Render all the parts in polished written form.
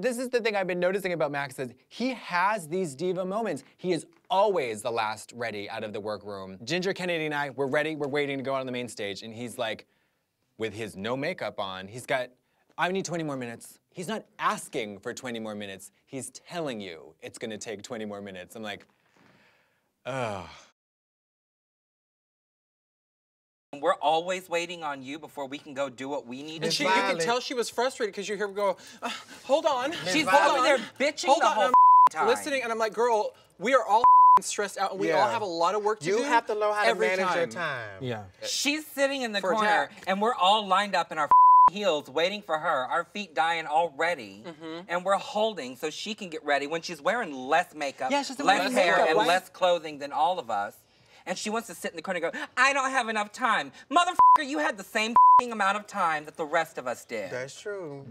This is the thing I've been noticing about Max is he has these diva moments. He is always the last ready out of the workroom. Ginger Kennedy and I, we're ready, we're waiting to go out on the main stage, and he's like, with his no makeup on, he's got, I need 20 more minutes. He's not asking for 20 more minutes. He's telling you it's gonna take 20 more minutes. I'm like, oh. We're always waiting on you before we can go do what we need to do. And you can tell she was frustrated because you hear her go, hold on. She's over there bitching the whole time. Listening, and I'm like, girl, we are all stressed out and we all have a lot of work to do. You have to know how to manage your time. Yeah. She's sitting in the corner and we're all lined up in our heels waiting for her, our feet dying already, and we're holding so she can get ready when she's wearing less makeup, less hair, and less clothing than all of us. And she wants to sit in the corner and go, I don't have enough time. Motherfucker, you had the same amount of time that the rest of us did. That's true.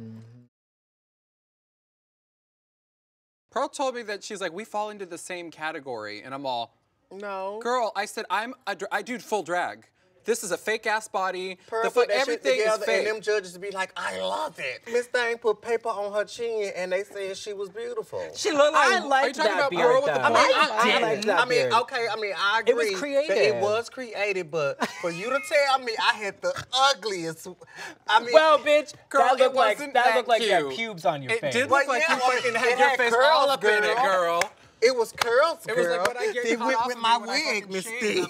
Pearl told me that she's like, we fall into the same category. And I'm all, no. Girl, I said, I do full drag. This is a fake ass body. Perfect. Everything is fake. And them judges be like, I love it. Miss Thing put paper on her chin and they said she was beautiful. She looked like, I like that beard. Are you talking about Pearl with the boy? I like that beard. I mean, I agree. It was creative. It was creative, but for you to tell me I had the ugliest, I mean. Well, bitch, girl, it wasn't that looked like you had pubes on your face. It did look like you fucking had your face all up in it, girl. It was curls, girl. It was like, what I get went with my wig, Miss D.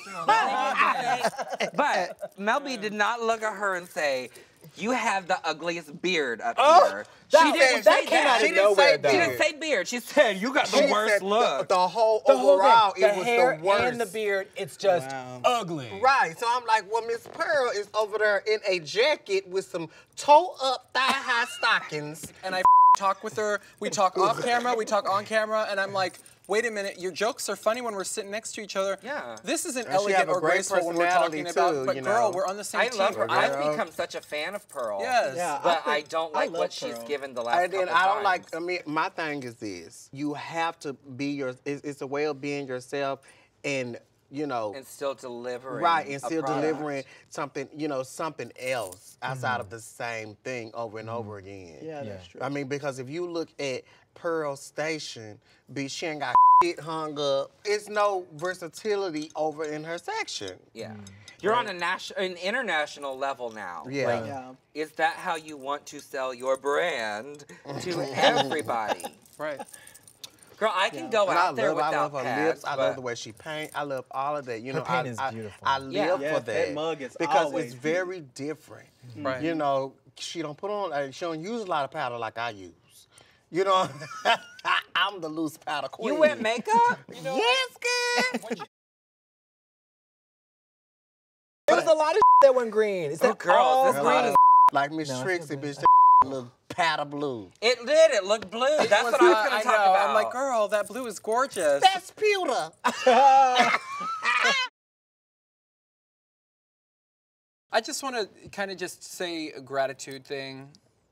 But Mel B did not look at her and say, you have the ugliest beard up here. She didn't say beard. She didn't say beard. She said, you got the worst look. The whole overall, it was the worst. And the beard, it's just ugly. Right, so I'm like, well, Miss Pearl is over there in a jacket with some toe-up, thigh-high stockings. And I talk with her. We talk off camera, we talk on camera, and I'm like, wait a minute, your jokes are funny when we're sitting next to each other. Yeah. This isn't elegant or graceful when we're talking about, but girl, we're on the same team. I love her. I've become such a fan of Pearl. Yes. Yeah, but I don't like what she's given the last couple times. And I don't like, I mean, my thing is this. You have to be your, it's a way of being yourself and, you know. And still delivering. Right, and still delivering something, you know, something else outside of the same thing over and over again. Yeah, that's true. I mean, because if you look at Pearl Station, bitch, she ain't got shit hung up. It's no versatility over in her section. Yeah. You're on an international level now. Yeah. Like, is that how you want to sell your brand to everybody? Right. Girl, I can go out there without pads. I love her lips. I love the way she paint. I love all of that. You know, her paint is beautiful. I live for that. That mug is because it's very different. Right. You know, she don't put on. She don't use a lot of powder like I use. You know, I'm the loose powder queen. You wear makeup? You know, yes, girl. There was a lot of that went green. It's that girl. This green is like Miss Trixie, bitch. That look powder blue. It did. It looked blue. That's what I was gonna talk about. I'm like, girl, that blue is gorgeous. That's pewter. I just want to kind of just say a gratitude thing.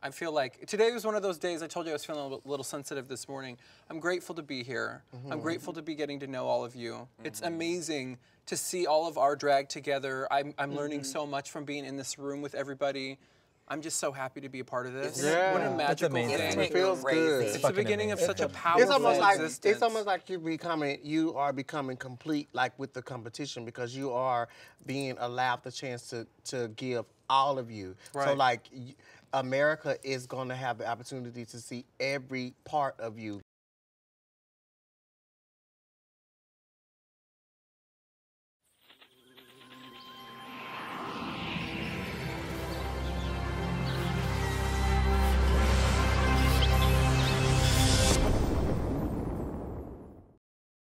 I feel like today was one of those days. I told you I was feeling a little sensitive this morning. I'm grateful to be here. I'm grateful to be getting to know all of you. It's amazing to see all of our drag together. I'm learning so much from being in this room with everybody. I'm just so happy to be a part of this. Yeah. What a magical thing. It feels good. It's the beginning of such a powerful existence. It's almost like you're becoming, you are becoming complete, like with the competition, because you are being allowed the chance to give all of you. Right. So like, America is going to have the opportunity to see every part of you